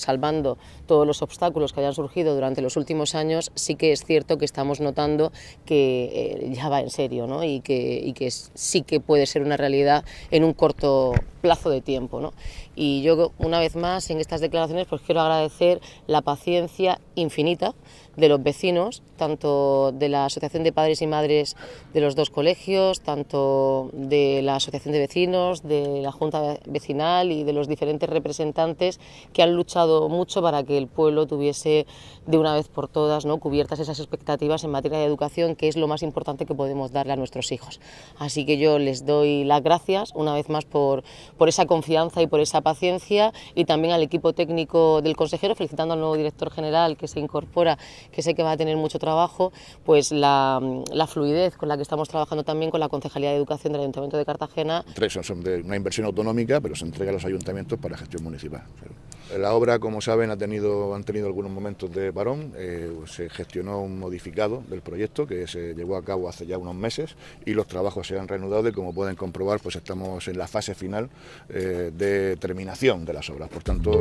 salvando todos los obstáculos que hayan surgido durante los últimos años, sí que es cierto que estamos notando que ya va en serio, ¿no? y que sí que puede ser una realidad en un corto plazo de tiempo, ¿no? Y yo, una vez más, en estas declaraciones pues quiero agradecer la paciencia infinita de los vecinos, tanto de la Asociación de Padres y Madres de los dos colegios, tanto de la Asociación de Vecinos, de la Junta Vecinal y de los diferentes representantes que han luchado mucho para que el pueblo tuviese de una vez por todas, ¿no?, cubiertas esas expectativas en materia de educación, que es lo más importante que podemos darle a nuestros hijos. Así que yo les doy las gracias una vez más por esa confianza y por esa paciencia, y también al equipo técnico del consejero, felicitando al nuevo director general que se incorpora, que sé que va a tener mucho trabajo, pues la fluidez con la que estamos trabajando también con la Concejalía de Educación del Ayuntamiento de Cartagena. Tres son de una inversión autonómica, pero se entrega a los ayuntamientos para gestión municipal. La obra, como saben, han tenido algunos momentos de parón. Se gestionó un modificado del proyecto que se llevó a cabo hace ya unos meses, y los trabajos se han reanudado y, como pueden comprobar, pues estamos en la fase final de terminación de las obras. Por tanto...